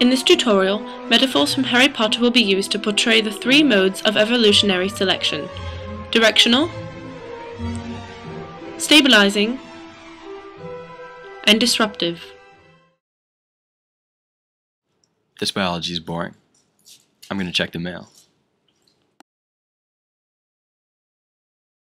In this tutorial, metaphors from Harry Potter will be used to portray the three modes of evolutionary selection: directional, stabilizing, and disruptive. This biology is boring. I'm going to check the mail.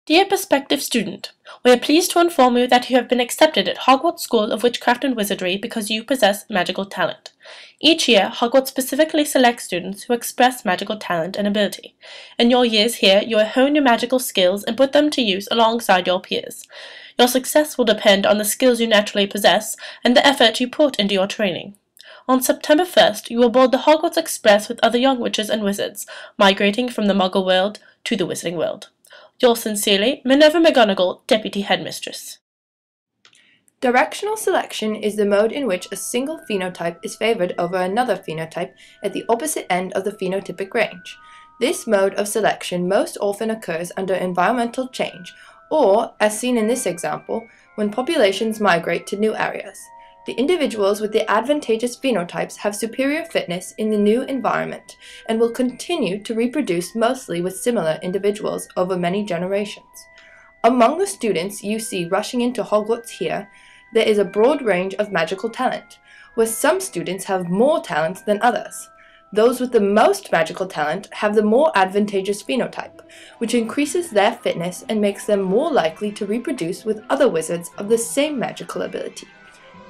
Dear prospective student, we are pleased to inform you that you have been accepted at Hogwarts School of Witchcraft and Wizardry because you possess magical talent. Each year, Hogwarts specifically selects students who express magical talent and ability. In your years here, you will hone your magical skills and put them to use alongside your peers. Your success will depend on the skills you naturally possess and the effort you put into your training. On September 1st, you will board the Hogwarts Express with other young witches and wizards, migrating from the Muggle world to the Wizarding world. Yours sincerely, Minerva McGonagall, Deputy Headmistress. Directional selection is the mode in which a single phenotype is favored over another phenotype at the opposite end of the phenotypic range. This mode of selection most often occurs under environmental change, or, as seen in this example, when populations migrate to new areas. The individuals with the advantageous phenotypes have superior fitness in the new environment and will continue to reproduce mostly with similar individuals over many generations. Among the students you see rushing into Hogwarts here, there is a broad range of magical talent, where some students have more talent than others. Those with the most magical talent have the more advantageous phenotype, which increases their fitness and makes them more likely to reproduce with other wizards of the same magical ability.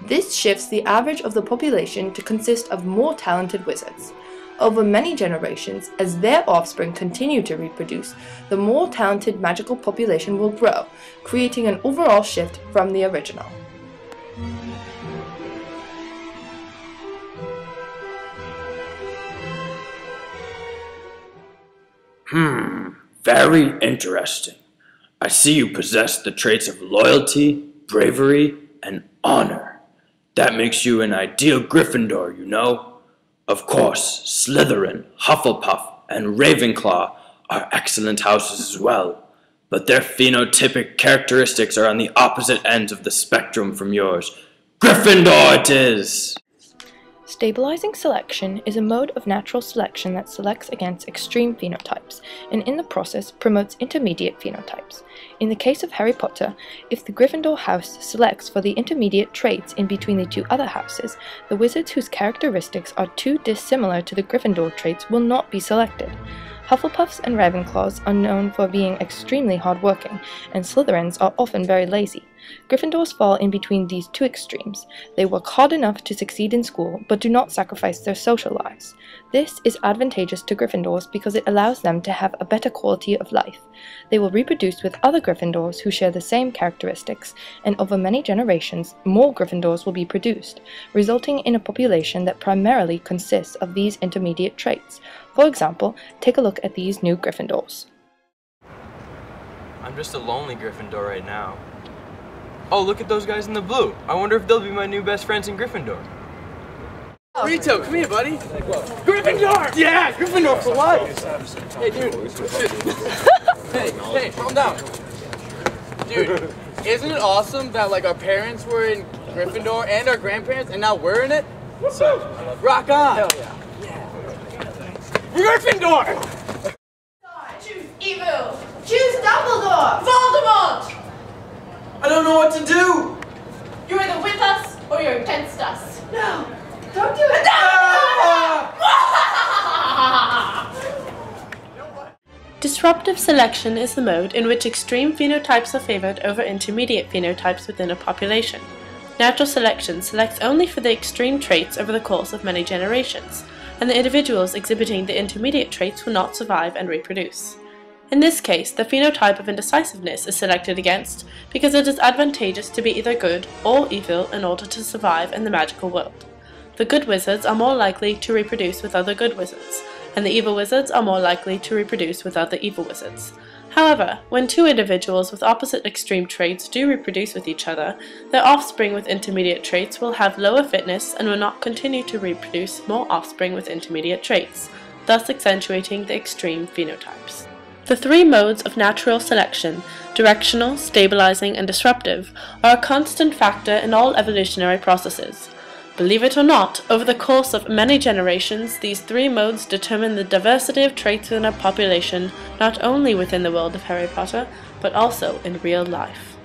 This shifts the average of the population to consist of more talented wizards. Over many generations, as their offspring continue to reproduce, the more talented magical population will grow, creating an overall shift from the original. Very interesting. I see you possess the traits of loyalty, bravery, and honor. That makes you an ideal Gryffindor, you know. Of course, Slytherin, Hufflepuff, and Ravenclaw are excellent houses as well, but their phenotypic characteristics are on the opposite ends of the spectrum from yours. Gryffindor it is! Stabilizing selection is a mode of natural selection that selects against extreme phenotypes, and in the process promotes intermediate phenotypes. In the case of Harry Potter, if the Gryffindor house selects for the intermediate traits in between the two other houses, the wizards whose characteristics are too dissimilar to the Gryffindor traits will not be selected. Hufflepuffs and Ravenclaws are known for being extremely hardworking, and Slytherins are often very lazy. Gryffindors fall in between these two extremes. They work hard enough to succeed in school, but do not sacrifice their social lives. This is advantageous to Gryffindors because it allows them to have a better quality of life. They will reproduce with other Gryffindors who share the same characteristics, and over many generations, more Gryffindors will be produced, resulting in a population that primarily consists of these intermediate traits. For example, take a look at these new Gryffindors. I'm just a lonely Gryffindor right now. Oh, look at those guys in the blue. I wonder if they'll be my new best friends in Gryffindor. Rito, come here, buddy. Gryffindor! Yeah, Gryffindor for life! Hey, dude. Hey, calm down. Dude, isn't it awesome that like our parents were in Gryffindor and our grandparents and now we're in it? Rock on! Hell yeah. Gryffindor! Choose evil! Choose Dumbledore! Voldemort! I don't know what to do! You're either with us or you're against us. No! Don't do it! No! Disruptive selection is the mode in which extreme phenotypes are favored over intermediate phenotypes within a population. Natural selection selects only for the extreme traits over the course of many generations, and the individuals exhibiting the intermediate traits will not survive and reproduce. In this case, the phenotype of indecisiveness is selected against because it is advantageous to be either good or evil in order to survive in the magical world. The good wizards are more likely to reproduce with other good wizards, and the evil wizards are more likely to reproduce with other evil wizards. However, when two individuals with opposite extreme traits do reproduce with each other, their offspring with intermediate traits will have lower fitness and will not continue to reproduce more offspring with intermediate traits, thus accentuating the extreme phenotypes. The three modes of natural selection, directional, stabilizing, and disruptive, are a constant factor in all evolutionary processes. Believe it or not, over the course of many generations, these three modes determine the diversity of traits within a population, not only within the world of Harry Potter, but also in real life.